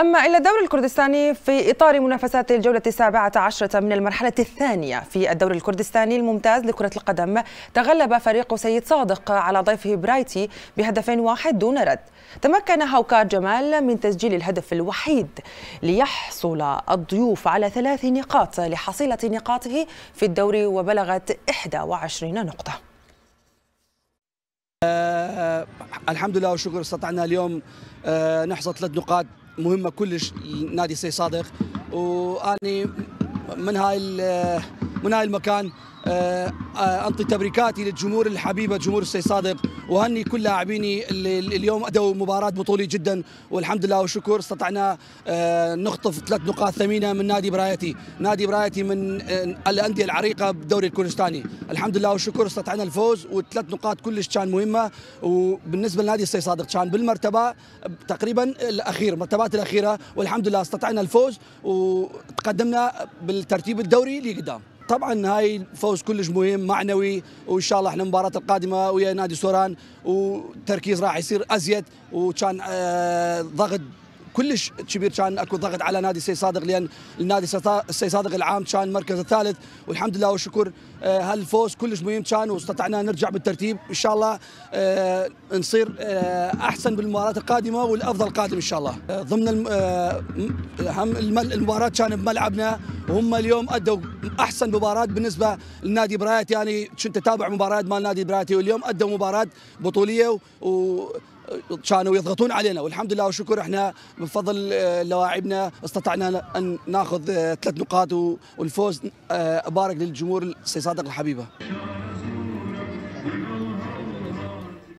أما إلى الدوري الكردستاني، في إطار منافسات الجولة ال17 من المرحلة الثانية في الدوري الكردستاني الممتاز لكرة القدم، تغلب فريق سيد صادق على ضيفه برايتي ب1-1 دون رد. تمكن هاوكار جمال من تسجيل الهدف الوحيد ليحصل الضيوف على 3 نقاط لحصيلة نقاطه في الدوري، وبلغت 21 نقطة. الحمد لله والشكر، استطعنا اليوم نحصد 3 نقاط مهمة كلش لنادي سيد صادق، واني من هاي المكان انطي تبريكاتي للجمهور الحبيبه، جمهور السيد صادق، وهني كل لاعبيني اللي اليوم ادوا مباراه بطوليه جدا، والحمد لله والشكر استطعنا نخطف 3 نقاط ثمينه من نادي برايتي. نادي برايتي من الانديه العريقه بالدوري الكوردستاني، الحمد لله والشكر استطعنا الفوز، و3 نقاط كلش كان مهمه، وبالنسبه لنادي السيد صادق كان بالمرتبه تقريبا الاخير، المرتبات الاخيره، والحمد لله استطعنا الفوز وتقدمنا بالترتيب الدوري لقدام. طبعا هاي الفوز كلش مهم معنوي، وان شاء الله احنا المباراه القادمه ويا نادي سوران والتركيز راح يصير ازيد، وكان ضغط كلش كبير، كان اكو ضغط على نادي السيد صادق، لان النادي السيد صادق العام كان المركز الثالث، والحمد لله والشكر هالفوز كلش مهم كان، واستطعنا نرجع بالترتيب، ان شاء الله نصير احسن بالمباريات القادمه والافضل قادم ان شاء الله. ضمن هم المباراه كان بملعبنا، وهم اليوم ادوا احسن مباراه بالنسبه لنادي برايتي، يعني كنت اتابع مباراه مال نادي برايتي، واليوم ادوا مباراه بطوليه كانوا يضغطون علينا، والحمد لله والشكر احنا بفضل لاعبنا استطعنا ان ناخذ 3 نقاط والفوز. ابارك للجمهور السيد صادق الحبيبه.